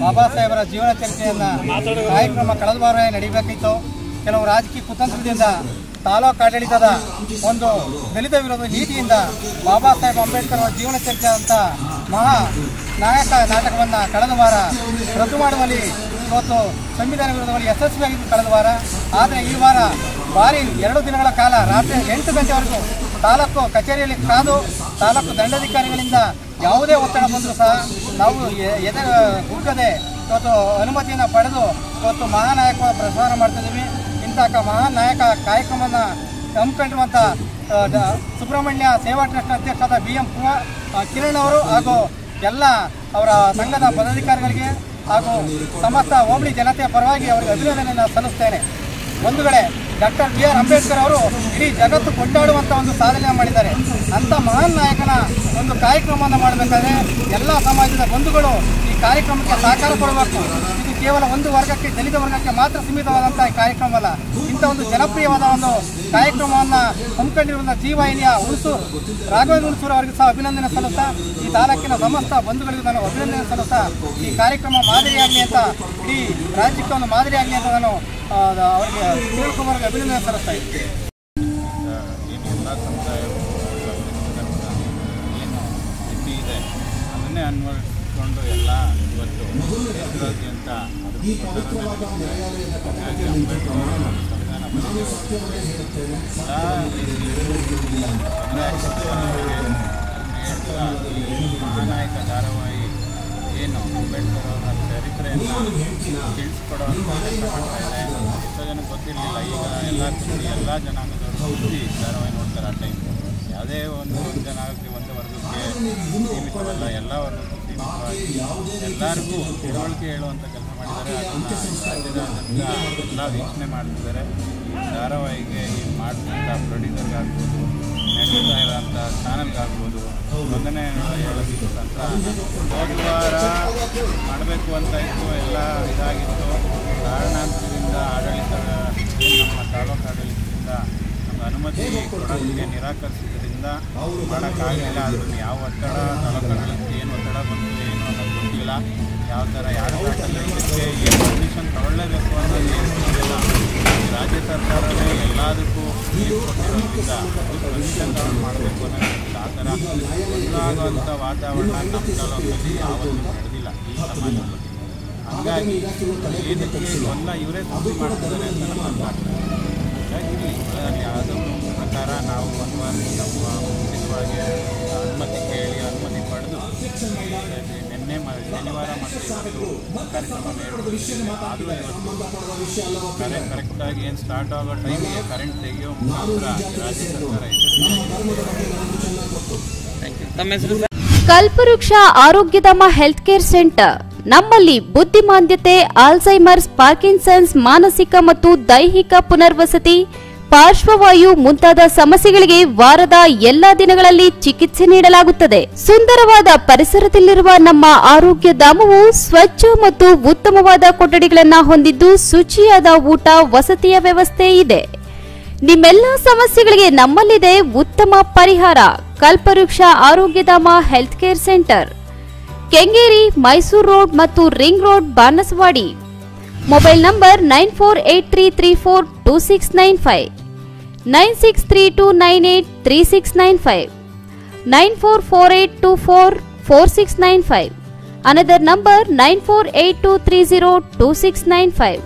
ಬಾಬಾ ಸಾಹೇಬರ ಜೀವನ ಚರ್ಚೆಯನ್ನು ಕಾರ್ಯಕ್ರಮ ಕಳೆದ ವಾರವೇ ನಡೆಯಬೇಕಿತ್ತು. ಕೆಲವು ರಾಜಕೀಯ ಕುತಂತ್ರದಿಂದ ತಾಲೂಕು ಆಡಳಿತದ ಒಂದು ದಲಿತ ವಿರೋಧ ನೀತಿಯಿಂದ ಬಾಬಾ ಸಾಹೇಬ್ ಅಂಬೇಡ್ಕರ್ ಅವರ ಜೀವನ ಚರ್ಚೆ ಅಂತ ಮಹಾ ನಾಯಕ ನಾಟಕವನ್ನು ಕಳೆದ ವಾರ ರದ್ದು ಮಾಡುವಲ್ಲಿ ಇವತ್ತು ಸಂವಿಧಾನ ವಿರೋಧವಾಗಿ ಯಶಸ್ವಿಯಾಗಿದ್ದು ಕಳೆದ ವಾರ. ಆದರೆ ಈ ವಾರ ಭಾರಿ 2 ದಿನಗಳ ಕಾಲ ರಾತ್ರಿ 8 ಗಂಟೆವರೆಗೂ ತಾಲೂಕು ಕಚೇರಿಯಲ್ಲಿ ಕಾದು ತಾಲೂಕು ದಂಡಾಧಿಕಾರಿಗಳಿಂದ ಯಾವುದೇ ಒತ್ತಡ ಬಂದರೂ ಸಹ ನಾವು ಎದೆ ಗುಡ್ಗದೆ ಇವತ್ತು ಅನುಮತಿಯನ್ನು ಪಡೆದು ಇವತ್ತು ಮಹಾನಾಯಕ ಪ್ರಸಾರ ಮಾಡ್ತಿದ್ದೀವಿ. ಇಂಥ ಮಹಾನ್ ನಾಯಕ ಕಾರ್ಯಕ್ರಮವನ್ನು ಹಮ್ಮಿಕೊಂಡಿರುವಂಥ ಸುಬ್ರಹ್ಮಣ್ಯ ಸೇವಾ ಟ್ರಸ್ಟ್ ಅಧ್ಯಕ್ಷರಾದ BM ಪುರ ಕಿರಣ್ ಅವರು ಹಾಗೂ ಎಲ್ಲ ಅವರ ಸಂಘದ ಪದಾಧಿಕಾರಿಗಳಿಗೆ ಹಾಗೂ ಸಮಸ್ತ ಹೋಬಳಿ ಜನತೆಯ ಪರವಾಗಿ ಅವರಿಗೆ ಅಭಿನಂದನೆಯನ್ನು ಸಲ್ಲಿಸ್ತೇನೆ. ಒಂದು ಕಡೆ ಡಾಕ್ಟರ್ BR ಅಂಬೇಡ್ಕರ್ ಅವರು ಇಡೀ ಜಗತ್ತು ಕೊಂಡಾಡುವಂಥ ಒಂದು ಸಾಧನೆ ಮಾಡಿದ್ದಾರೆ. ಅಂಥ ಮಹಾನ್ ನಾಯಕನ ಒಂದು ಕಾರ್ಯಕ್ರಮವನ್ನು ಮಾಡಬೇಕಾದ್ರೆ ಎಲ್ಲ ಸಮಾಜದ ಬಂಧುಗಳು ಈ ಕಾರ್ಯಕ್ರಮಕ್ಕೆ ಸಹಕಾರ ಕೊಡಬೇಕು. ಇದು ಕೇವಲ ಒಂದು ವರ್ಗಕ್ಕೆ, ದಲಿತ ವರ್ಗಕ್ಕೆ ಮಾತ್ರ ಸೀಮಿತವಾದಂಥ ಕಾರ್ಯಕ್ರಮ ಅಲ್ಲ. ಇಂಥ ಒಂದು ಜನಪ್ರಿಯವಾದ ಒಂದು ಕಾರ್ಯಕ್ರಮವನ್ನು ಹಮ್ಮಿಕೊಂಡಿರುವಂಥ ಜೀವಾಹಿನಿಯ ಹುಣಸೂರು ರಾಘವೇಂದ್ರ ಹುಣಸೂರು ಅವರಿಗೆ ಸಹ ಅಭಿನಂದನೆ ಸಲ್ಲಿಸ್ತಾ, ಈ ತಾಲೂಕಿನ ಸಮಸ್ತ ಬಂಧುಗಳಿಗೂ ನಾನು ಅಭಿನಂದನೆ ಸಲ್ಲಿಸ್ತಾ, ಈ ಕಾರ್ಯಕ್ರಮ ಮಾದರಿಯಾಗಲಿ ಅಂತ, ಇಡೀ ರಾಜ್ಯಕ್ಕೆ ಒಂದು ಮಾದರಿಯಾಗಲಿ ಅಂತ ನಾನು ಅವರಿಗೆ ಶಿವಕುಮಾರ್ಗೆ ಅಭಿನಂದನೆ ಸಲ್ಲಿಸ್ತಾ ಇದ್ದೆ. ಏನು ಎಲ್ಲ ಸಮುದಾಯವು ಏನು ಸ್ಥಿತಿ ಇದೆ ಅದನ್ನೇ ಅನ್ವಯಿಸಿಕೊಂಡು ಎಲ್ಲ ಇವತ್ತು ದೇಶದಾದ್ಯಂತ ಹಾಗಾಗಿ ಅಂಬೇಡ್ಕರ್ ಅವರು ಸಂವಿಧಾನ ಮಹಾನಾಯಕ ಧಾರಾವಾಹಿ ಏನು ಅಂಬೇಡ್ಕರ್ ಅವರ ಚರಿತ್ರೆಯನ್ನು ತಿಳಿಸ್ಕೊಡುವಂಥ ಎಷ್ಟೋ ಜನಕ್ಕೆ ಗೊತ್ತಿರಲಿಲ್ಲ. ಈಗ ಎಲ್ಲ ಜನಾಂಗದವರು ಈ ಧಾರಾವಾಹಿ ನೋಡ್ತಾರೆ. ಆ ಟೈಮ್ ಯಾವುದೇ ಒಂದು ಜನಾಂಗಕ್ಕೆ ಒಂದು ವರ್ಗಕ್ಕೆ ಸೀಮಿತವಲ್ಲ, ಎಲ್ಲ ವರ್ಗಕ್ಕೂ ಸೀಮಿತವಾಗಿ ಎಲ್ಲರಿಗೂ ತಿಳುವಳಿಕೆ ಹೇಳುವಂಥ ಕೆಲಸ ಮಾಡಿದ್ದಾರೆ. ಅದನ್ನು ರಾಜ್ಯದ ಎಲ್ಲ ವೀಕ್ಷಣೆ ಮಾಡ್ತಿದ್ದಾರೆ. ಈ ಧಾರಾವಾಹಿಗೆ ಏನು ಮಾಡಿದಂಥ ಪ್ರೊಡ್ಯೂಸರ್ಗಾಗ್ಬೋದು, ನೆಡ್ತಾ ಇರೋಂಥ ಚಾನಲ್ಗಾಗ್ಬೋದು, ಒಂದನೇ ಹೇಳೋದಿತ್ತು ಅಂತ ಹೋದ್ವಾರ ಮಾಡಬೇಕು ಅಂತ ಇತ್ತು, ಎಲ್ಲ ಇದಾಗಿತ್ತು. ಕಾರಣಾಂತರದಿಂದ ಆಡಳಿತ ನಮ್ಮ ತಾಲೂಕು ಆಡಳಿತದಿಂದ ನಮಗೆ ಅನುಮತಿ ಕೊಡೋದಕ್ಕೆ ನಿರಾಕರಿಸಿದ್ರಿಂದ ಮಾಡೋಕ್ಕಾಗಲಿಲ್ಲ. ಅದನ್ನು ಯಾವ ಒತ್ತಡ ತಾಲೂಕು ಆಡಳಿತಕ್ಕೆ ಏನು ಒತ್ತಡ ಬಂದಿದೆ ಏನು ಅನ್ನೋದು ಗೊತ್ತಿಲ್ಲ. ಯಾವ ಥರ ಯಾರು ಇದಕ್ಕೆ ಏನು ಪರ್ಮಿಷನ್ ತಗೊಳ್ಳೇಬೇಕು ಅನ್ನೋದು ಏನು ಗೊತ್ತಿಲ್ಲ. ರಾಜ್ಯ ಸರ್ಕಾರವೇ ಎಲ್ಲದಕ್ಕೂ ಕೊಟ್ಟಿರೋದ್ರಿಂದ ಪರ್ಮಿಷನ್ ತಗೊಂಡು ಮಾಡಬೇಕು ಅನ್ನೋದಿಲ್ಲ. ಆ ಥರ ಬದಲಾಗುವಂಥ ವಾತಾವರಣ ನಮ್ಮ ತಾಲೂಕಲ್ಲಿ ಯಾವತ್ತೂ ನಡೆದಿಲ್ಲ ಈ ಸಮಾಜದಲ್ಲಿ. ಹಾಗಾಗಿ ಏನಕ್ಕೆ ಎಲ್ಲ ಇವರೇ ಸೃಷ್ಟಿ ಮಾಡ್ತಿದ್ದಾರೆ ಅಂತ ನಮ್ಮ ಅನ್ಮಾಡ್ತಾರೆ. ಹಾಗಾಗಿ ಅದರಲ್ಲಿ ಯಾವುದೋ ಪ್ರಕಾರ ನಾವು ನಮ್ಮ ಮುಖ್ಯವಾಗಿ ಅನುಮತಿ ಕೇಳಿ ಅನುಮತಿ ಪಡೆದು ಶನಿವಾರ ಮತ್ತು ಕಾರ್ಯಕ್ರಮ ಆದರೂ ಇವತ್ತು ಕರೆಕ್ಟಾಗಿ ಏನು ಸ್ಟಾರ್ಟ್ ಆಗೋ ಟೈಮಿಗೆ ಕರೆಂಟ್ ತೆಗೆಯೋ ಮುಖಾಂತರ ರಾಜ್ಯ ಸರ್ಕಾರ ಯಶಸ್ವಿಯಾಗಿದೆ. ಕಲ್ಪವೃಕ್ಷ ಆರೋಗ್ಯಧಾಮ ಹೆಲ್ತ್ ಕೇರ್ ಸೆಂಟರ್ ನಮ್ಮಲ್ಲಿ ಬುದ್ಧಿಮಾಂದ್ಯತೆ, ಆಲ್ಸಾಯ್ಮರ್ಸ್, ಪಾರ್ಕಿನ್ಸನ್ಸ್, ಮಾನಸಿಕ ಮತ್ತು ದೈಹಿಕ ಪುನರ್ವಸತಿ, ಪಾರ್ಶ್ವವಾಯು ಮುಂತಾದ ಸಮಸ್ಯೆಗಳಿಗೆ ವಾರದ ಎಲ್ಲಾ ದಿನಗಳಲ್ಲಿ ಚಿಕಿತ್ಸೆ ನೀಡಲಾಗುತ್ತದೆ. ಸುಂದರವಾದ ಪರಿಸರದಲ್ಲಿರುವ ನಮ್ಮ ಆರೋಗ್ಯ ಧಾಮವು ಸ್ವಚ್ಛ ಮತ್ತು ಉತ್ತಮವಾದ ಕೊಠಡಿಗಳನ್ನು ಹೊಂದಿದ್ದು ಶುಚಿಯಾದ ಊಟ, ವಸತಿಯ ವ್ಯವಸ್ಥೆ ಇದೆ. ನಿಮ್ಮೆಲ್ಲ ಸಮಸ್ಯೆಗಳಿಗೆ ನಮ್ಮಲ್ಲಿದೆ ಉತ್ತಮ ಪರಿಹಾರ. Kalpavriksha Arogyadhama health care centre, Kengeri, Mysuru road ಮತ್ತು ring road, Banaswadi. Mobile number 9483342695, 9632983695, 9448244695, another number 9482302695.